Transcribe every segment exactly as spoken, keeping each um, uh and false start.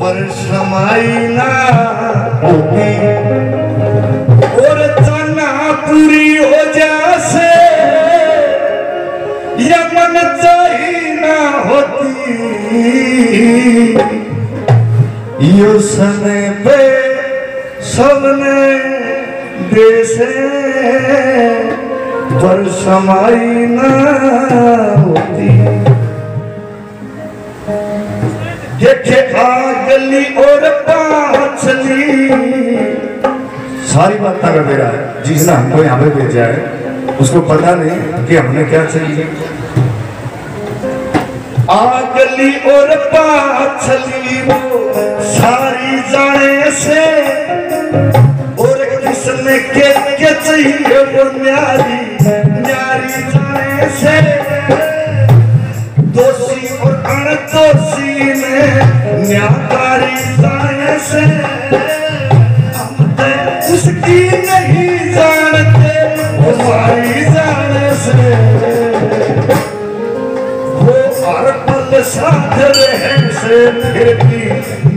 पर समाई ना होगी और तना पूरी हो जासे या मन चाही ना होती यो सने पे सबने देशे पर समाई ना होती देखे आगली और पाछली सारी बात कर दे रहा है जिसने हमको यहाँ पे भेजा है उसको पता नहीं कि हमने क्या चाहिए। आगली और पाछली वो सारी जाने से और किसने के के चाहिए वो न्यारी न्यारी जाने से दोषी और अनदोषी में न्याकारी जाने से हम तो उसकी नहीं जानते हमारी जाने से वो हर पल साथ रहने से फिर भी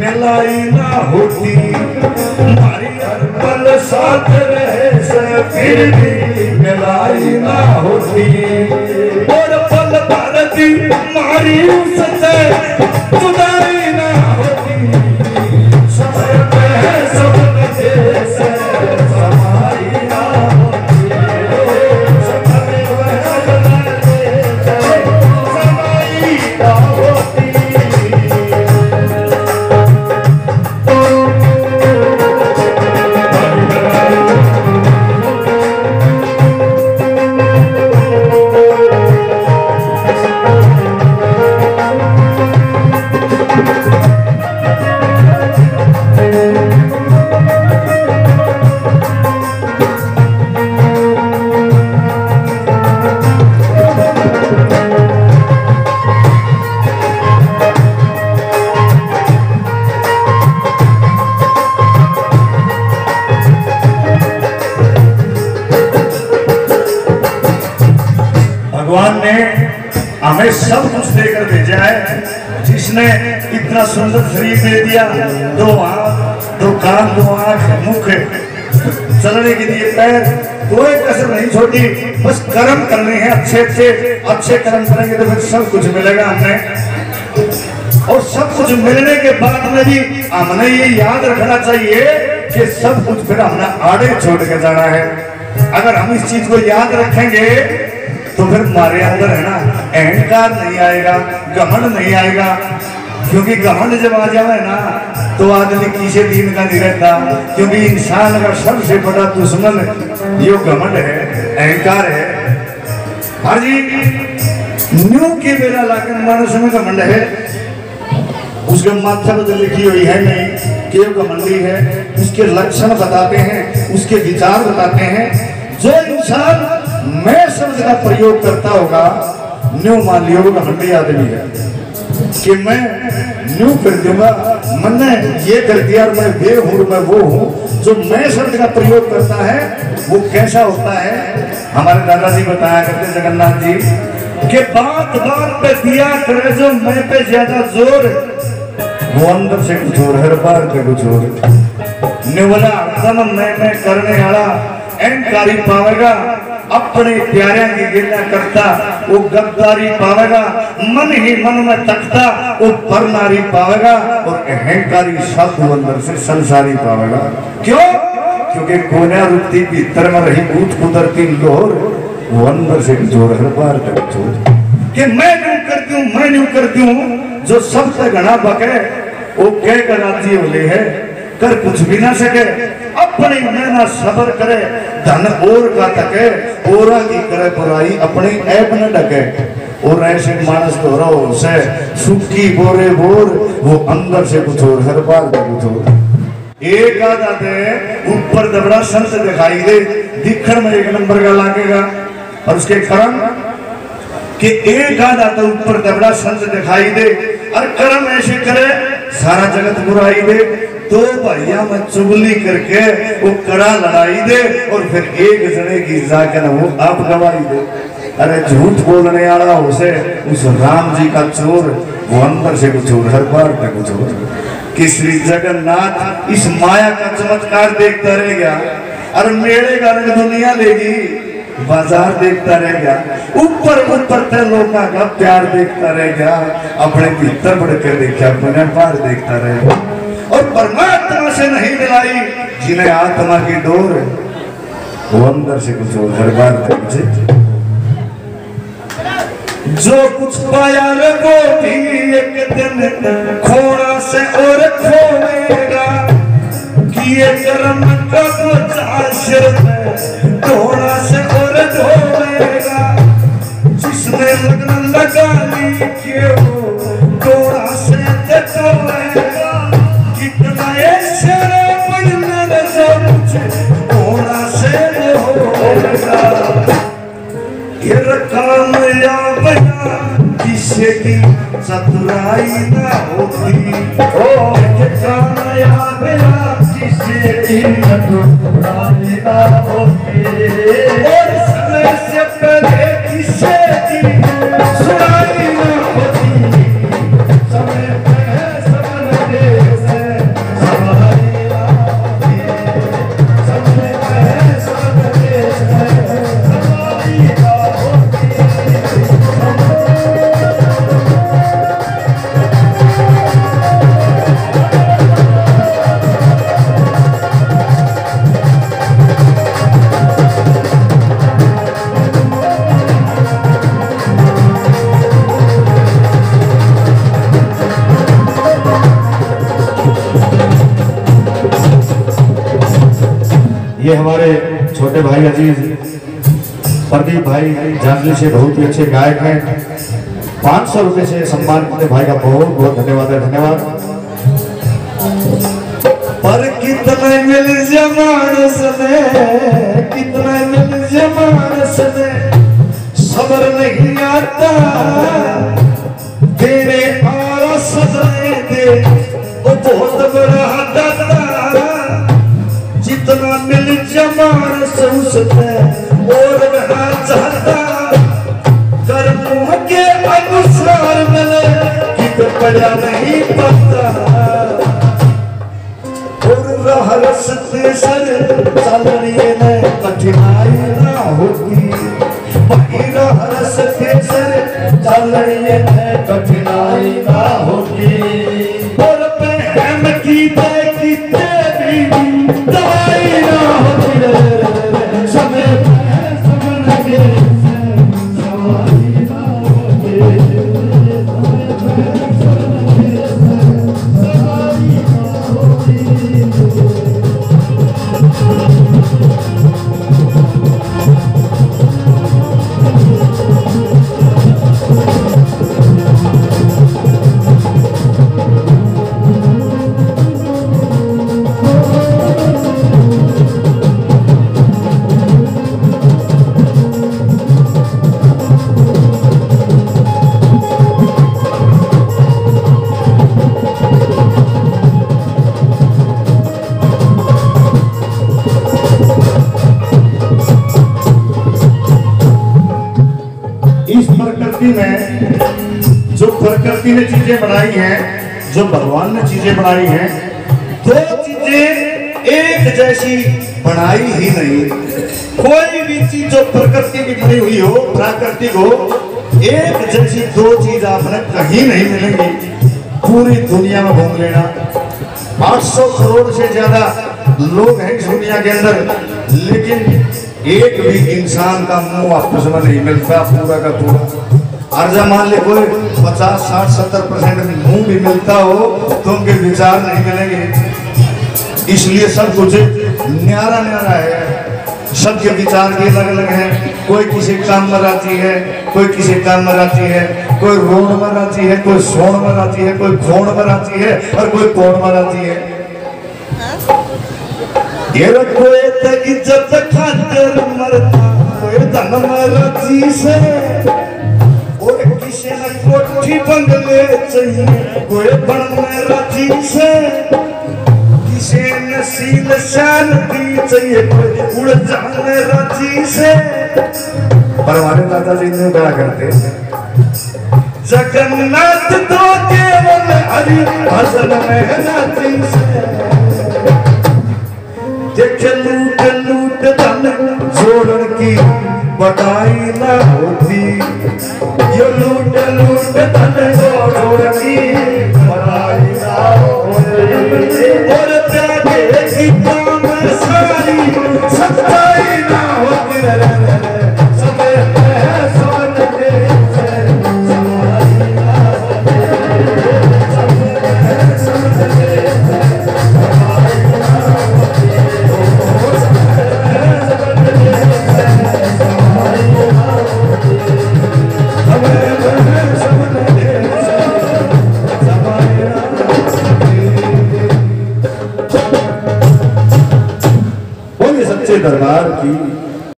मिलाई ना होती हमारी हर पल साथ रहे से फिर भी मिलाई ना होती हमारी उससे जुदाई ना होती समय पे सबने जैसे समाई ना होती समय पे सबने जैसे समाई ना होती। हमें सब कुछ देकर भेजा है जिसने इतना सुंदर शरीर दे दिया, दो आँख दो कान दो आँख मुख चलने के लिए पैर, कोई कसर नहीं छोटी, बस कर्म करने हैं अच्छे अच्छे अच्छे कर्म करेंगे तो फिर सब कुछ मिलेगा हमें। और सब कुछ मिलने के बाद में भी हमने ये याद रखना चाहिए कि सब कुछ फिर हमने आड़े छोड़ के जाना है। अगर हम इस चीज को याद रखेंगे तो फिर हमारे अंदर है ना अहंकार नहीं आएगा, घमंड नहीं आएगा, क्योंकि घमंड जब आ जाए ना तो आदमी किसी दिन का नहीं रहता, क्योंकि इंसान का सबसे बड़ा दुश्मन ये घमंड है, अहंकार है। हाँ जी, न्यू के मेरा लागन मानस में घमंड है, उसके माथा पर लिखी हुई है नहीं कि वो घमंडी है। उसके लक्षण बताते हैं, उसके विचार बताते हैं। जो इंसान मैं शब्द का प्रयोग करता होगा न्यू मान लियो घमंडी आदमी है कि मैं न्यू कर दूंगा, मैंने ये कर दिया और मैं वे हूँ मैं वो हूँ। जो मैं शब्द का प्रयोग करता है वो कैसा होता है? हमारे दादाजी बताया करते जगन्नाथ जी के बात बात पे दिया करे जो मैं पे ज्यादा जोर, वो अंदर से कुछ और हर बार पे कुछ और निवला तम मैं मैं करने वाला अहंकारी पावेगा, अपने प्यारे की गिरना करता वो गद्दारी पावेगा, मन ही मन में तकता वो परनारी पावेगा, और अहंकारी साधु अंदर से संसारी पावेगा। क्यों? क्योंकि कोना रुकती भीतर में रही कूद कुदरती लोहर वो अंदर से जोर हर बार तक जोर कि मैं न्यू करती हूँ मैं न्यू करती हूँ। जो सबसे घना बके वो कह कर आती बोले है कर कुछ भी ना सके, अपने में ना सबर करे धन और का तके और की करे बुराई अपने ऐप न ढके। और ऐसे मानस तो रहो से सुखी बोरे बोर वो अंदर से कुछ और हर बार कुछ और। एक आ जाते ऊपर दबड़ा संत दिखाई दे, दिखण में एक नंबर का लागेगा और उसके कर्म कि एक आ जाता ऊपर दबड़ा संत दिखाई दे और कर्म ऐसे करे सारा जगत बुराई दे, दो भाइयों में चुगली करके वो कड़ा लड़ाई दे और फिर एक जने की जाकर वो आप गवाही दे। अरे झूठ बोलने वाला उसे उस राम जी का चोर, वो अंदर से कुछ और हर बार का कुछ और। कि श्री जगन्नाथ इस माया का चमत्कार देखता रह गया। अरे मेरे कारण दुनिया लेगी, बाजार देखता रह गया, ऊपर ऊपर ते लोगों का प्यार देखता रह गया, अपने भीतर बढ़कर देखा अपने बाहर देखता रह गया। और परमात्मा से नहीं मिलाई जिन्हें आत्मा की डोर, वो अंदर से कुछ और हर बार देखते। जो कुछ पाया रे वो भी एक दिन खोना से और खोएगा, किए कर्म का बोझा सिर पे ढोना से और ढोएगा, जिसने लगन लगा ली के वो ढोना से ढोएगा। कितना ऐसे बनना नजर मुझे ढोना से ढोएगा। ये रकम या किसे की चतुराई ना होती, ओ किसे की चतुराई ना होती, और सबसे पहले किसे की सुनाई ना होती, समय पे सबने से सुनाई ना होती, समय पे सबने से सुनाई ना होती। ये हमारे छोटे भाई अजीज प्रदीप भाई जानवी से बहुत ही अच्छे गायक हैं। पाँच सौ रुपये से सम्मान करते भाई का बहुत बहुत धन्यवाद है, धन्यवाद। पर कितने मिल जमानस ने, कितने मिल जमानस ने, सबर नहीं आता तेरे पास सजने दे, वो बहुत बड़ा दाता। जितना मिल जमान से उसने और रहा चाहता, कर्मों के अनुसार मिले कित पड़ा नहीं पाता। और रहा रस्ते सर चलने में कठिनाई ना होती, वही रहा रस्ते सर चलने में कठिनाई ना होती। और पहम की प्रकृति ने चीजें बनाई हैं, जो भगवान ने चीजें बनाई हैं, दो चीजें एक जैसी बनाई ही नहीं। कोई भी चीज जो प्रकृति की बनी हुई हो, प्राकृतिक हो, एक जैसी दो चीज आपने कहीं नहीं मिलेंगी पूरी दुनिया में। घूम लेना, आठ सौ करोड़ से ज्यादा लोग हैं इस दुनिया के अंदर, लेकिन एक भी इंसान का मुंह आपको समझ नहीं मिलता पूरा का पूरा। अर्जा मान ले कोई पचास साठ सत्तर परसेंट मुंह भी मिलता हो तो उनके विचार नहीं मिलेंगे। इसलिए सब कुछ न्यारा न्यारा है, सबके विचार भी अलग अलग हैं। कोई किसी काम में राजी है, कोई किसी काम में राजी है, कोई रोड में राजी है, कोई सोण में राजी है, कोई खोण में राजी है, और कोई कोण में राजी है। ये कोई तक इज्जत खातिर मरता, कोई धन में राजी से ऐसे न कोठी बंगले चाहिए कोई बनने राजी से किसे नसीब शांति चाहिए कोई उड़ जाने राजी से। पर हमारे दादा जी ने बड़ा करते जगन्नाथ तो केवल हरि भजन में नाची से देख लूट लूट धन जोड़न की बटाई ना होती ये लूट लूट धन जोड़न की